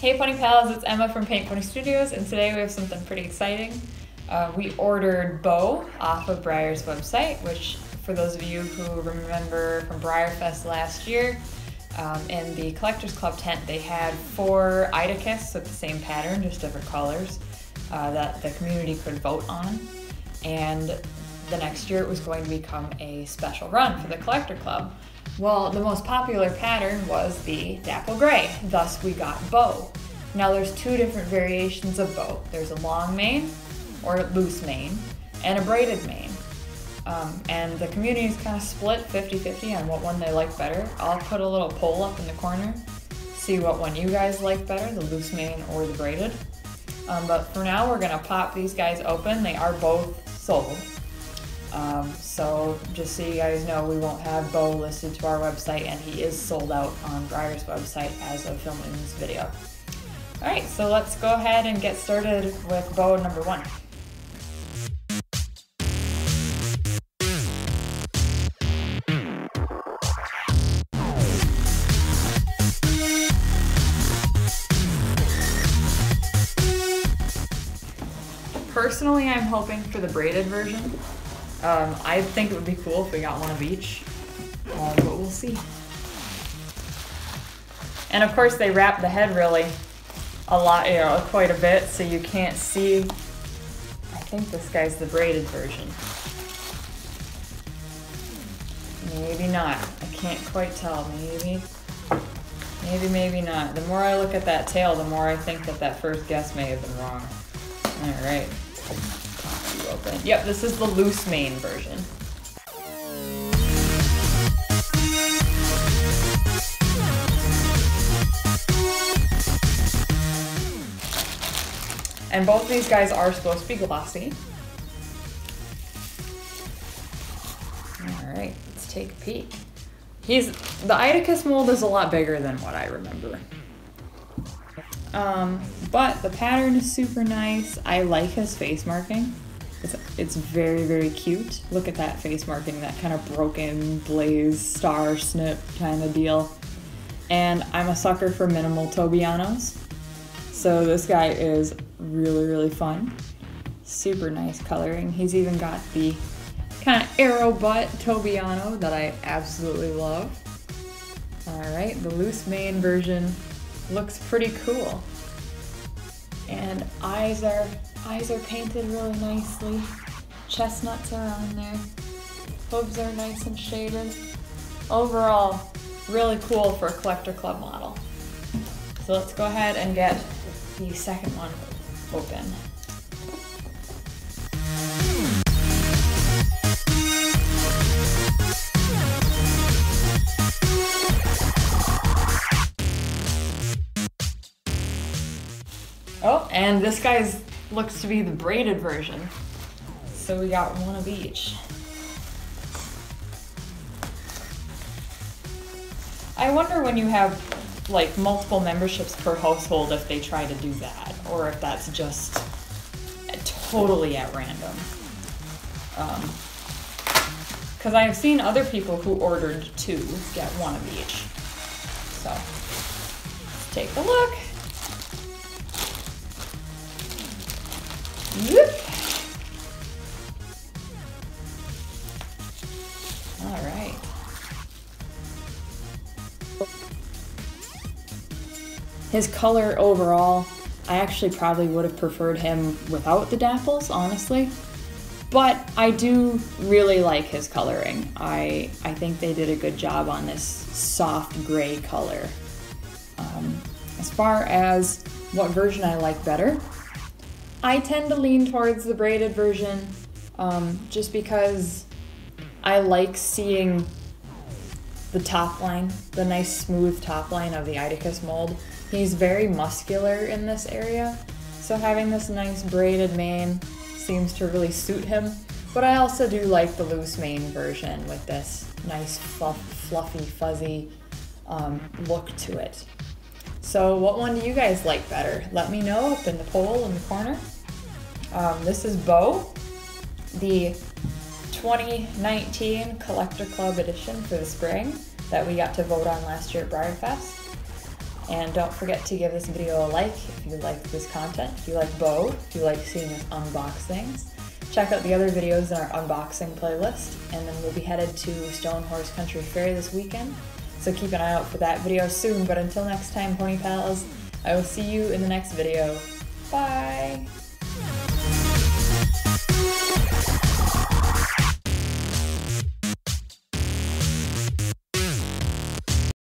Hey Pony Pals, it's Emma from Paint Pony Studios, and today we have something pretty exciting. We ordered Beau off of Breyer's website, which for those of you who remember from Briarfest last year, in the Collector's Club tent they had 4 Idocus with the same pattern, just different colors, that the community could vote on. And the next year it was going to become a special run for the Collector Club. Well, the most popular pattern was the dapple gray, thus we got Beau. Now there's 2 different variations of Beau. There's a long mane, or loose mane, and a braided mane. And the community is kind of split 50-50 on what one they like better. I'll put a little poll up in the corner, see what one you guys like better, the loose mane or the braided. But for now we're gonna pop these guys open. They are both sold. So just so you guys know, we won't have Beau listed to our website, and he is sold out on Breyer's website as of filming this video. Alright, so let's go ahead and get started with Beau number 1. Personally, I'm hoping for the braided version. I think it would be cool if we got one of each, but we'll see. And of course they wrap the head really a lot, you know, quite a bit, so you can't see. I think this guy's the braided version. Maybe not. I can't quite tell. Maybe not. The more I look at that tail, the more I think that first guess may have been wrong. All right. Open. Yep, this is the loose mane version. And both these guys are supposed to be glossy. Alright, let's take a peek. The Idocus mold is a lot bigger than what I remember. But the pattern is super nice. I like his face marking. It's very, very cute. Look at that face marking, that kind of broken blaze, star, snip kind of deal. And I'm a sucker for minimal Tobianos, so this guy is really, really fun. Super nice coloring. He's even got the kind of arrow butt Tobiano that I absolutely love. All right, the loose mane version looks pretty cool. And eyes are painted really nicely. Chestnuts are on there. Hooves are nice and shaded. Overall, really cool for a Collector Club model. So let's go ahead and get the second one open. Oh, and this guy's looks to be the braided version. So we got one of each. I wonder when you have like multiple memberships per household if they try to do that, or if that's just totally at random. Because I've seen other people who ordered 2 get one of each. So let's take a look. Whoop. All right. His color overall, I actually probably would have preferred him without the dapples, honestly. But I do really like his coloring. I think they did a good job on this soft gray color. As far as what version I like better, I tend to lean towards the braided version, just because I like seeing the top line, the nice smooth top line of the Idocus mold. He's very muscular in this area, so having this nice braided mane seems to really suit him. But I also do like the loose mane version with this nice fluffy, fuzzy look to it. So what one do you guys like better? Let me know up in the poll in the corner. This is Beau, the 2019 Collector Club edition for the spring that we got to vote on last year at Breyer Fest. And don't forget to give this video a like if you like this content, if you like Beau, if you like seeing us unbox things. Check out the other videos in our unboxing playlist, and then we'll be headed to Stone Horse Country Fair this weekend, so keep an eye out for that video soon. But until next time, Pony Pals, I will see you in the next video. Bye!